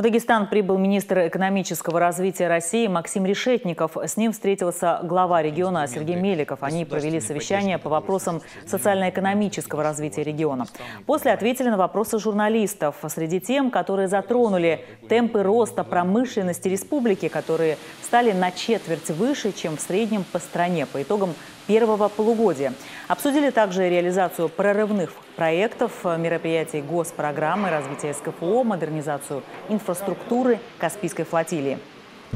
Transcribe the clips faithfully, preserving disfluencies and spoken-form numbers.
В Дагестан прибыл министр экономического развития России Максим Решетников. С ним встретился глава региона Сергей Меликов. Они провели совещание по вопросам социально-экономического развития региона. После ответили на вопросы журналистов. Среди тем, которые затронули темпы роста промышленности республики, которые стали на четверть выше, чем в среднем по стране по итогам первого полугодия. Обсудили также реализацию прорывных проектов, мероприятий госпрограммы, развитие эс ка эф о, модернизацию инфраструктуры Каспийской флотилии.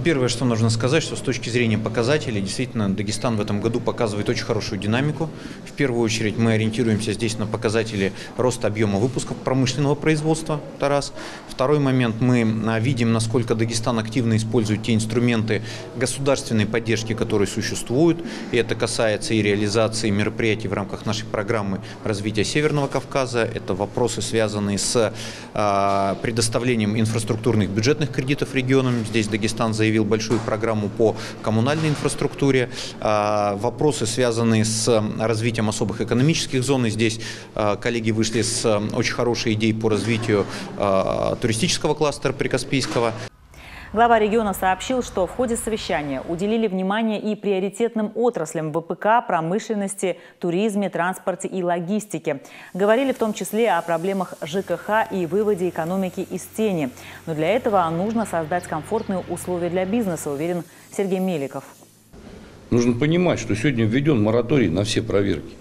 Первое, что нужно сказать, что с точки зрения показателей, действительно, Дагестан в этом году показывает очень хорошую динамику. В первую очередь мы ориентируемся здесь на показатели роста объема выпусков промышленного производства, это раз. Второй момент, мы видим, насколько Дагестан активно использует те инструменты государственной поддержки, которые существуют. И это касается и реализации мероприятий в рамках нашей программы развития Северного Кавказа. Это вопросы, связанные с предоставлением инфраструктурных бюджетных кредитов регионам. Здесь Дагестан заявляет. Заявил большую программу по коммунальной инфраструктуре, вопросы, связанные с развитием особых экономических зон. И здесь коллеги вышли с очень хорошей идеей по развитию туристического кластера Прикаспийского. Глава региона сообщил, что в ходе совещания уделили внимание и приоритетным отраслям вэ пэ ка, промышленности, туризме, транспорте и логистике. Говорили в том числе о проблемах жэ ка ха и выводе экономики из тени. Но для этого нужно создать комфортные условия для бизнеса, уверен Сергей Меликов. Нужно понимать, что сегодня введен мораторий на все проверки.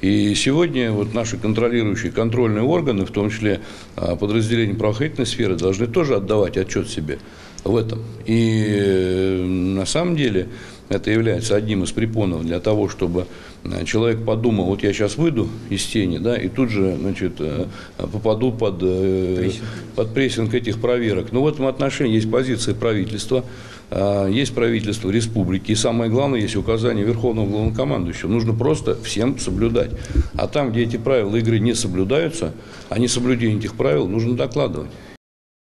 И сегодня вот наши контролирующие контрольные органы, в том числе подразделения правоохранительной сферы, должны тоже отдавать отчет себе в этом. И на самом деле это является одним из препонов для того, чтобы человек подумал, вот я сейчас выйду из тени, да, и тут же, значит, попаду под прессинг. под прессинг этих проверок. Но в этом отношении есть позиция правительства, есть правительство республики. И самое главное, есть указание Верховного главнокомандующего. Нужно просто всем соблюдать. А там, где эти правила игры не соблюдаются, о несоблюдении этих правил нужно докладывать.